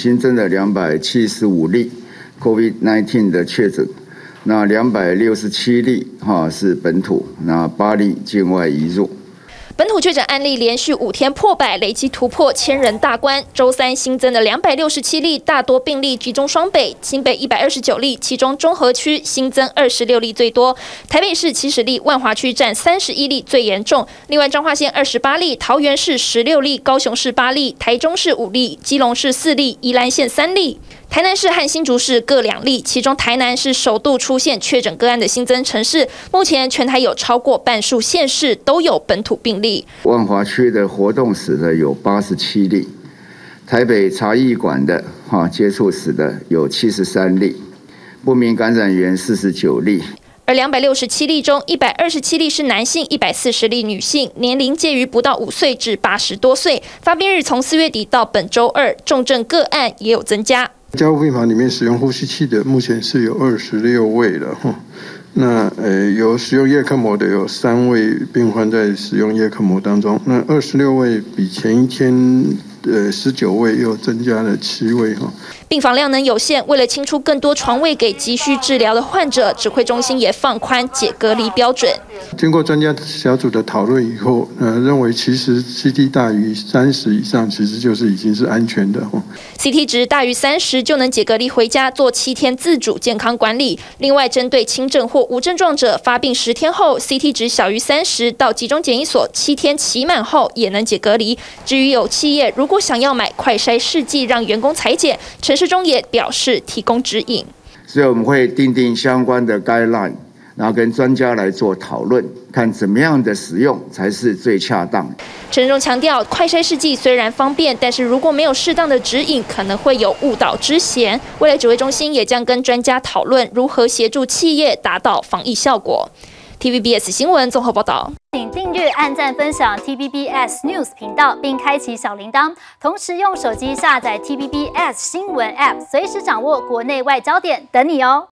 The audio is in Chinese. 新增了275例 COVID-19 的确诊，那267例是本土，那8例境外移入。 本土确诊案例连续5天破百，累积突破1000人大关。周三新增的267例，大多病例集中双北，新北129例，其中中和区新增26例最多，台北市70例，万华区占31例最严重。另外，彰化县28例，桃园市16例，高雄市8例，台中市5例，基隆市4例，宜兰县3例。 台南市和新竹市各2例，其中台南是首度出现确诊个案的新增城市。目前全台有超过半数县市都有本土病例。万华区的活动死的有87例，台北茶艺馆的接触死的有73例，不明感染源49例。 而267例中，127例是男性，140例女性，年龄介于不到5岁至80多岁。发病日从4月底到本周2，重症个案也有增加。加护病房里面使用呼吸器的，目前是有26位了。那有使用叶克膜的有3位病患在使用叶克膜当中。那26位比前一天。 19位又增加了7位哈，病房量能有限，为了清出更多床位给急需治疗的患者，指挥中心也放宽解隔离标准。经过专家小组的讨论以后，认为其实 CT 大于30以上，其实就是已经是安全的哈。CT 值大于30就能解隔离回家，做7天自主健康管理。另外，针对轻症或无症状者，发病10天后 CT 值小于30，到集中检疫所7天期满后也能解隔离。至于有企业如果想要买快筛试剂让员工裁剪，陈时中也表示提供指引。所以我们会定相关的 guideline， 然后跟专家来做讨论，看怎么样的使用才是最恰当。陈时中强调，快筛试剂虽然方便，但是如果没有适当的指引，可能会有误导之嫌。未来指挥中心也将跟专家讨论如何协助企业达到防疫效果。TVBS 新闻综合报道。 请订阅、按赞、分享 TVBS News 频道，并开启小铃铛。同时，用手机下载 TVBS 新闻 App， 随时掌握国内外焦点，等你哦。